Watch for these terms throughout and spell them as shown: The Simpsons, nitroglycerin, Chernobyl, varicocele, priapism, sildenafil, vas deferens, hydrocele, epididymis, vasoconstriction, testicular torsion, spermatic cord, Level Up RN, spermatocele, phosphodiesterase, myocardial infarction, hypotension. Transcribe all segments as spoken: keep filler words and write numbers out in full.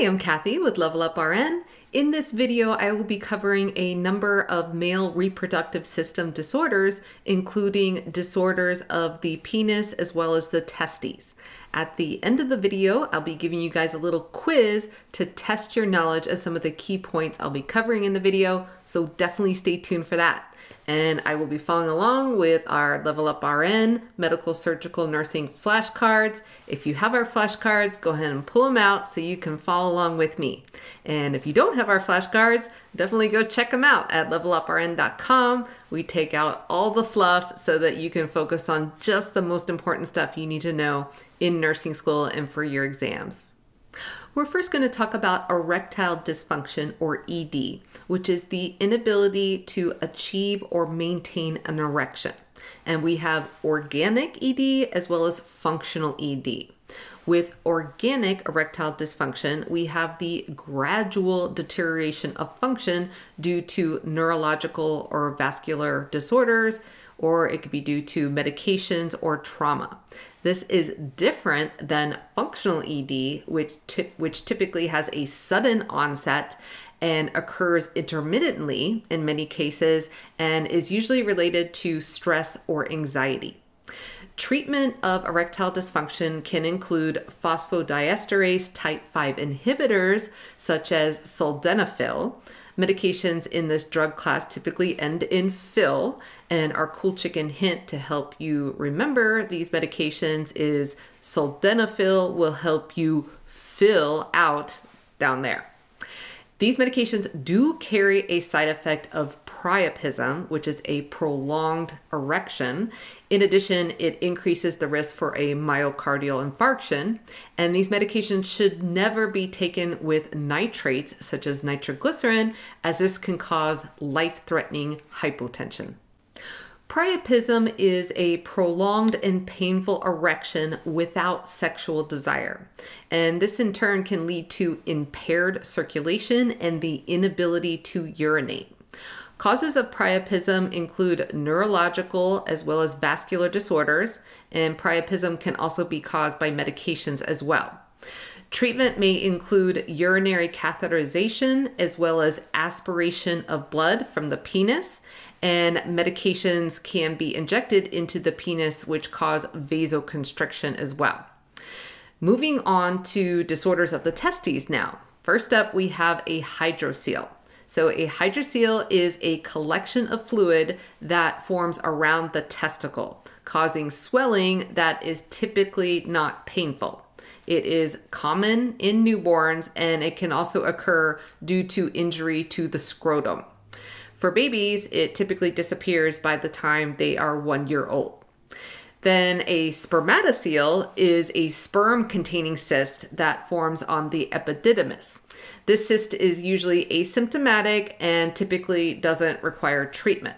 Hi, I'm Kathy with Level Up R N. In this video, I will be covering a number of male reproductive system disorders, including disorders of the penis as well as the testes. At the end of the video, I'll be giving you guys a little quiz to test your knowledge of some of the key points I'll be covering in the video, so definitely stay tuned for that. And I will be following along with our Level Up R N medical surgical nursing flashcards. If you have our flashcards, go ahead and pull them out so you can follow along with me. And if you don't have our flashcards, definitely go check them out at level up r n dot com. We take out all the fluff so that you can focus on just the most important stuff you need to know in nursing school and for your exams. We're first going to talk about erectile dysfunction, or E D, which is the inability to achieve or maintain an erection. And we have organic E D as well as functional E D. With organic erectile dysfunction, we have the gradual deterioration of function due to neurological or vascular disorders, or it could be due to medications or trauma. This is different than functional E D, which, which typically has a sudden onset and occurs intermittently in many cases and is usually related to stress or anxiety. Treatment of erectile dysfunction can include phosphodiesterase type five inhibitors, such as sildenafil. Medications in this drug class typically end in fil, and our cool chicken hint to help you remember these medications is sildenafil will help you fill out down there. These medications do carry a side effect of priapism, which is a prolonged erection. In addition, it increases the risk for a myocardial infarction, and these medications should never be taken with nitrates, such as nitroglycerin, as this can cause life-threatening hypotension. Priapism is a prolonged and painful erection without sexual desire. And this in turn can lead to impaired circulation and the inability to urinate. Causes of priapism include neurological as well as vascular disorders, and priapism can also be caused by medications as well. Treatment may include urinary catheterization as well as aspiration of blood from the penis, and medications can be injected into the penis, which cause vasoconstriction as well. Moving on to disorders of the testes now. First up, we have a hydrocele. So a hydrocele is a collection of fluid that forms around the testicle, causing swelling that is typically not painful. It is common in newborns, and it can also occur due to injury to the scrotum. For babies, it typically disappears by the time they are one year old. Then a spermatocele is a sperm-containing cyst that forms on the epididymis. This cyst is usually asymptomatic and typically doesn't require treatment.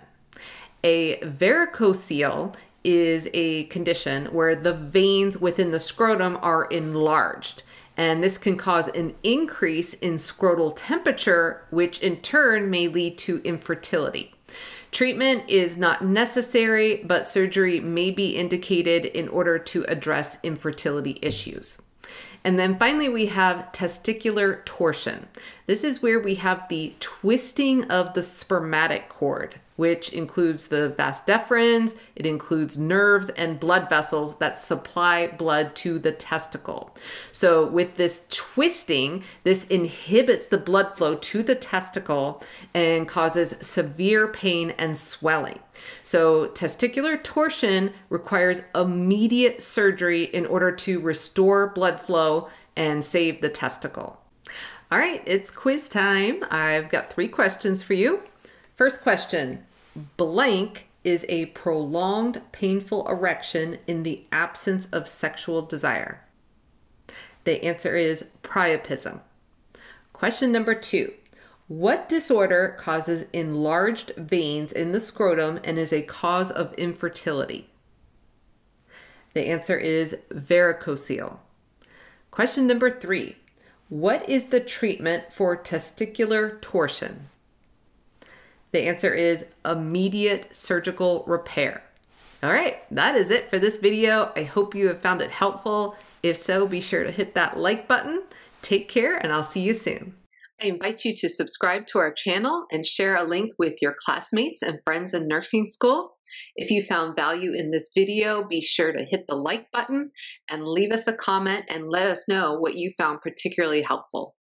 A varicocele is a condition where the veins within the scrotum are enlarged, and this can cause an increase in scrotal temperature, which in turn may lead to infertility. Treatment is not necessary, but surgery may be indicated in order to address infertility issues. And then finally, we have testicular torsion. This is where we have the twisting of the spermatic cord, which includes the vas deferens, it includes nerves and blood vessels that supply blood to the testicle. So with this twisting, this inhibits the blood flow to the testicle and causes severe pain and swelling. So testicular torsion requires immediate surgery in order to restore blood flow and save the testicle. All right, it's quiz time. I've got three questions for you. First question. Blank is a prolonged painful erection in the absence of sexual desire. The answer is priapism. Question number two. What disorder causes enlarged veins in the scrotum and is a cause of infertility? The answer is varicocele. Question number three. What is the treatment for testicular torsion? The answer is immediate surgical repair. All right, that is it for this video. I hope you have found it helpful. If so, be sure to hit that like button Take care, and I'll see you soon. I invite you to subscribe to our channel and share a link with your classmates and friends in nursing school. If you found value in this video, be sure to hit the like button and leave us a comment and let us know what you found particularly helpful.